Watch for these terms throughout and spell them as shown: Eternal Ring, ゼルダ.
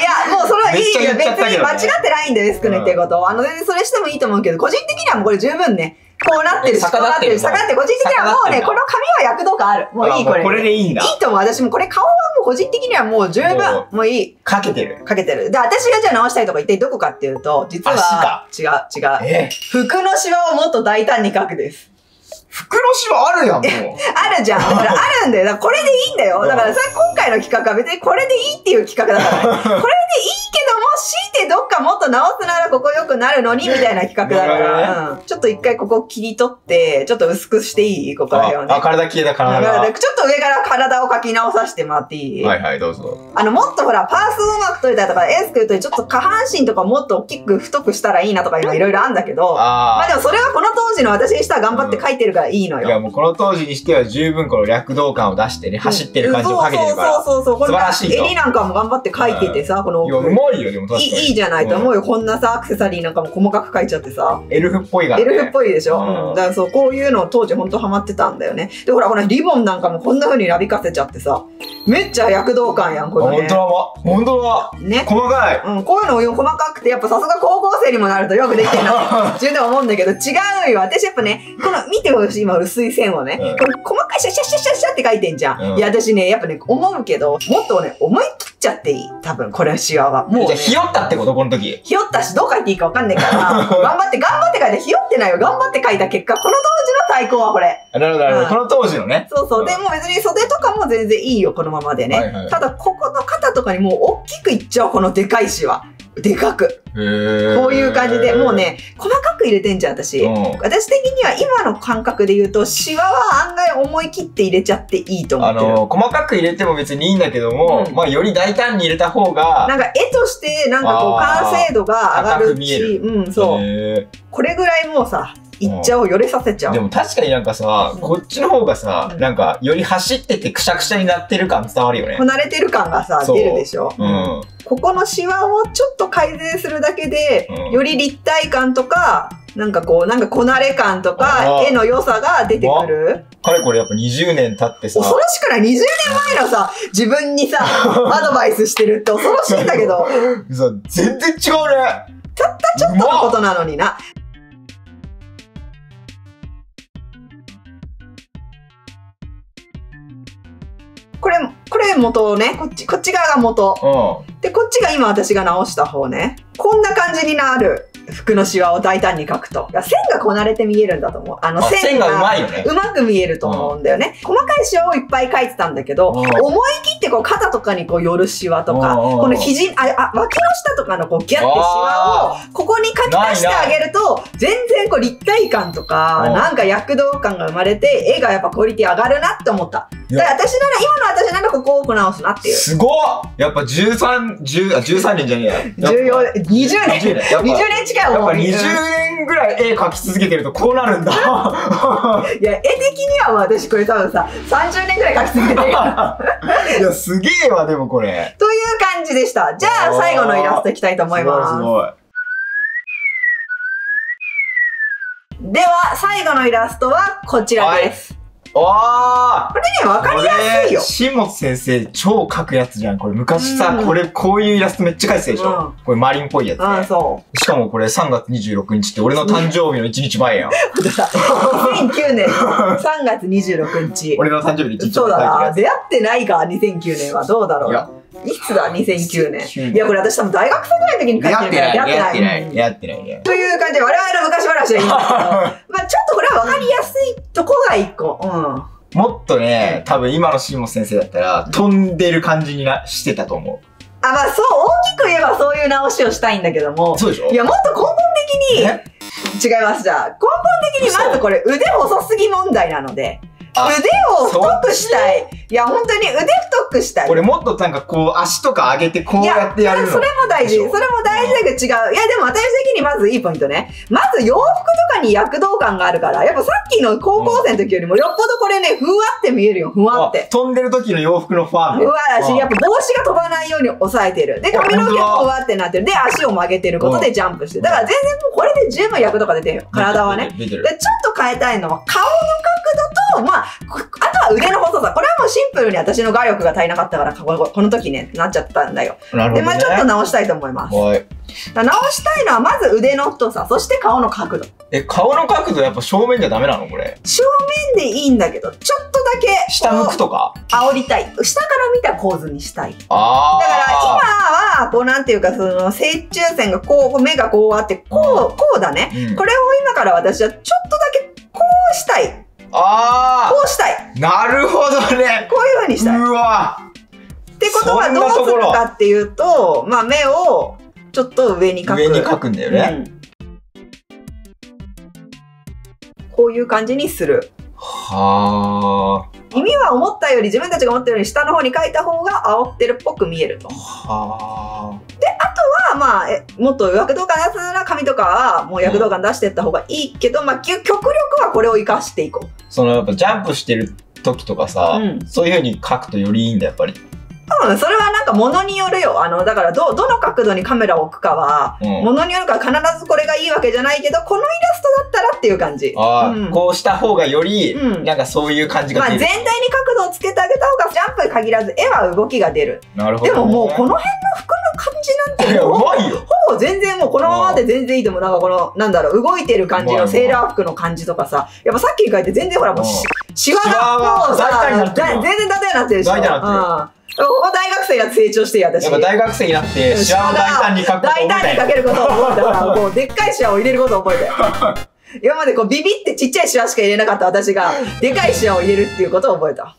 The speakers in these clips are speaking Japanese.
いや、もうそれはいいよ。別に間違ってないんで、デスクの言ってること。全然それしてもいいと思うけど、個人的にはもうこれ十分ね。こうなってるし、こうなってるし、下がって、個人的にはもうね、この髪は躍動感ある。もういい、これ。これでいいんだ。いいと思う。私もこれ顔はもう個人的にはもう十分。もういい。かけてる。かけてる。で、私がじゃあ直したいとこ一体どこかっていうと、実は、違う。服のシワをもっと大胆に描くです。服のシワあるやん、もう。あるじゃん。だからあるんだよ。だからこれでいいんだよ。だからさ、今回の企画は別にこれでいいっていう企画だからね。これでいいけども、強いてどっかもっと直すならここ良くなるのに、みたいな企画だから。ちょっと一回ここ切り取って、ちょっと薄くしていいここら辺をね。あ、体消えた体。ちょっと上から体を描き直させてもらっていい？はいはい、どうぞ。もっとほら、パースをうまく取れたりとか、エースくるとちょっと下半身とかもっと大きく太くしたらいいなとか今いろいろあるんだけど、まあでもそれはこの当時の私にしたら頑張って描いてるから、いいのよ。いやもうこの当時にしては十分この躍動感を出してね、走ってる感じをかけてるから。素晴らしい。襟なんかも頑張って描いててさ、この。いや、うまいよ、でも確かに。いいじゃないと思うよ。こんなさ、アクセサリーなんかも細かく描いちゃってさ。エルフっぽいが。エルフっぽいでしょ？だからそう、こういうの当時ほんとハマってたんだよね。で、ほら、このリボンなんかもこんな風になびかせちゃってさ。めっちゃ躍動感やん、これね。ほんとだ。ね。細かい。うん、こういうの細かくて、やっぱさすが高校生にもなるとよくできてるなって自分で思うんだけど、違うよ。私やっぱね、この、見てほしい。今薄い線をね、これ細かいシャシャシャシャシャって書いてんじゃん。いや、私ね、やっぱね、思うけど、もっとね、思い切っちゃっていい。多分、これはシワは。もう、ひよったってことこの時。ひよったし、どう書いていいかわかんないから、頑張って書いて、ひよってないよ。頑張って書いた結果、この当時の最高はこれ。なるほど、なるほど。この当時のね。そうそう。でも別に袖とかも全然いいよ、このままでね。ただ、ここの肩とかにもう大きくいっちゃう、このでかいシワ。でかく。こういう感じで、もうね、細かく入れてんじゃん、私。私的には今の感覚で言うと、シワは案外思い切って入れちゃっていいと思ってる。細かく入れても別にいいんだけども、まあ、より大胆に入れた方が。なんか、絵として、なんかこう、完成度が上がるし、うん、そう。これぐらいもうさ、いっちゃおう、よれさせちゃう。でも確かになんかさ、こっちの方がさ、なんか、より走っててくしゃくしゃになってる感伝わるよね。こなれてる感がさ、出るでしょ？うん。ここのシワをちょっと改善するだけで、より立体感とか、なんかこう、なんかこなれ感とか、絵の良さが出てくる。かれこれやっぱ20年経ってさ。恐ろしくない？ 20 年前のさ、自分にさ、アドバイスしてるって恐ろしいんだけど。全然違うね。たったちょっとのことなのにな。これ元ね、こっち側が元。で、こっちが今私が直した方ね。こんな感じになる。服のシワを大胆に描くと。線がこなれて見えるんだと思う。線がうまく見えると思うんだよね。細かいシワをいっぱい描いてたんだけど、思い切ってこう肩とかにこう寄るシワとか、この肘、脇の下とかのこうギャってシワを、ここに描き出してあげると、全然こう立体感とか、なんか躍動感が生まれて、絵がやっぱクオリティ上がるなって思った。だから私なら、今の私ならここを多く直すなっていう。すごっ！やっぱ13年じゃねえや。20年。20年近い。やっぱ20年ぐらい絵描き続けてるとこうなるんだ。いや、絵的には私これ多分さ、30年ぐらい描き続けてるから。いや、すげえわ、でもこれ。という感じでした。じゃあ、最後のイラストいきたいと思います。すごい。では、最後のイラストはこちらです。これね、わかりやすいよ。新本先生、超描くやつじゃん。これ、昔さ、こういうイラストめっちゃ描いてたでしょ。これ、マリンっぽいやつね。そう。しかもこれ、3月26日って俺の誕生日の1日前やん。ほんとさ、2009年3月26日。俺の誕生日の1日前。そうだな。出会ってないか、2009年は。どうだろう。いつだ ?2009 年。いや、これ私多分大学生ぐらいの時に書いてるから。やってない。という感じで、我々の昔話はいいんですけど、まあちょっとこれは分かりやすいとこが一個。もっとね、多分今の新本先生だったら、飛んでる感じにしてたと思う。まあそう、大きく言えばそういう直しをしたいんだけども。そうでしょ？いや、もっと根本的に、違います。じゃあ、根本的にまずこれ腕細すぎ問題なので。腕を太くしたい。いや、本当に腕太くしたい。これもっとなんかこう、足とか上げてこうやってやるの。いや、それも大事。それも大事だけど違う。いや、でも私的にまずいいポイントね。まず洋服とかに躍動感があるから、やっぱさっきの高校生の時よりもよっぽどこれね、ふわって見えるよ、ふわって。飛んでる時の洋服のファーね。ふわだし、やっぱ帽子が飛ばないように押さえてる。で、髪の毛がふわってなってる。で、足を曲げてることでジャンプしてる。だから全然もうこれで十分躍動感出てるよ。体はね。で、ちょっと変えたいのは顔の角度と、まあ、あとは腕の細さ。これはもうシンプルに私の画力が足りなかったから、この時ね、なっちゃったんだよ。なるほどね。で、まあちょっと直したいと思います。はい。直したいのはまず腕の太さ、そして顔の角度。顔の角度やっぱ正面じゃダメなのこれ。正面でいいんだけど、ちょっとだけ。下向くとか煽りたい。下から見た構図にしたい。ああ。だから今は、こうなんていうか、その、青虫線がこう、目がこうあって、こうだね。うん、これを今から私はちょっとだけ、こうしたい。ああ。こうしたい。なるほどね。こういう風にしたい。うわ。ってことはどうするかっていうと、まあ目を、ちょっと上に描く。上に描くんだよね。うん、こういう感じにする。はあ。耳は思ったより、自分たちが思ったより下の方に描いた方が煽ってるっぽく見えると。はあ。で、あとは、まあ、もっと躍動感出すなら髪とかは、もう躍動感出してった方がいいけど、まあ、極力はこれを活かしていこう。その、やっぱジャンプしてる時とかさ、うん、そういうふうに描くとよりいいんだ、やっぱり。うん、それはなんか物によるよ。だからどの角度にカメラを置くかは、物によるから必ずこれがいいわけじゃないけど、このイラストだったらっていう感じ。ああ、うん、こうした方がより、なんかそういう感じが出る。まあ全体に角度をつけてあげた方が、ジャンプに限らず絵は動きが出る。なるほど、ね。でももうこの辺の服の感じなんて、いや、うまいよ。ほぼ全然もうこのままで全然いいと思う。なんかこの、なんだろう、動いてる感じのセーラー服の感じとかさ、やっぱさっきに書いて全然ほらもうシワがもうさ、全然ダダになってるし。ダダになってる。ここ大学生が成長して私。やっぱ大学生になってシワを大胆に描けることを覚えたから、もうでっかいシワを入れることを覚えた。今までこうビビってちっちゃいシワしか入れなかった私が、でかいシワを入れるっていうことを覚えた。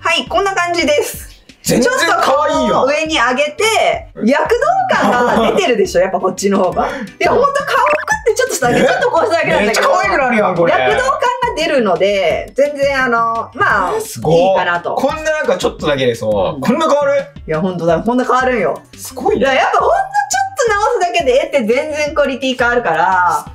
はい、こんな感じです。全然可愛いよ。ちょっと上に上げて、躍動感が出てるでしょ、やっぱこっちの方が。いや、ほんと顔をくってちょっとしただけ、ちょっとこうしただけなんだけど。めっちゃ可愛くなるやん、これ。躍動感出るので、全然まあ、いいかなと。こんななんかちょっとだけでさ、こんな変わる？いや、ほんとだ、こんな変わるんよ。すごいね。やっぱほんとちょっと直すだけで絵って全然クオリティ変わるから、ぜ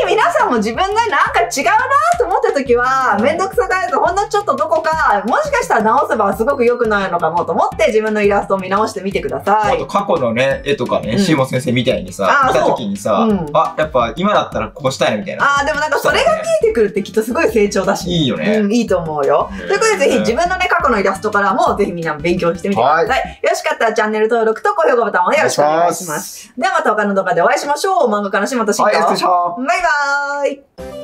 ひ皆さんも自分がなんか違うなと思った時は、めんどくさがるとほんのちょっとどこか、もしかしたら直せばすごく良くなるのかもと思って自分のイラストを見直してみてください。あと過去のね、絵とかね、シーモ先生みたいにさ、見た時にさ、あ、やっぱ今だったらこうしたいみたいな。あ、でもなんかそれが見えてくるってきっとすごい成長だし。いいよね。うん、いいと思うよ。ということでぜひ自分のね、過去のイラストからもぜひみんな勉強してみてください。よろしかったらチャンネル登録と高評価ボタンをよろしくお願いします。ではまた他の動画でお会いしましょう。漫画家の島田真一。バイバーイ。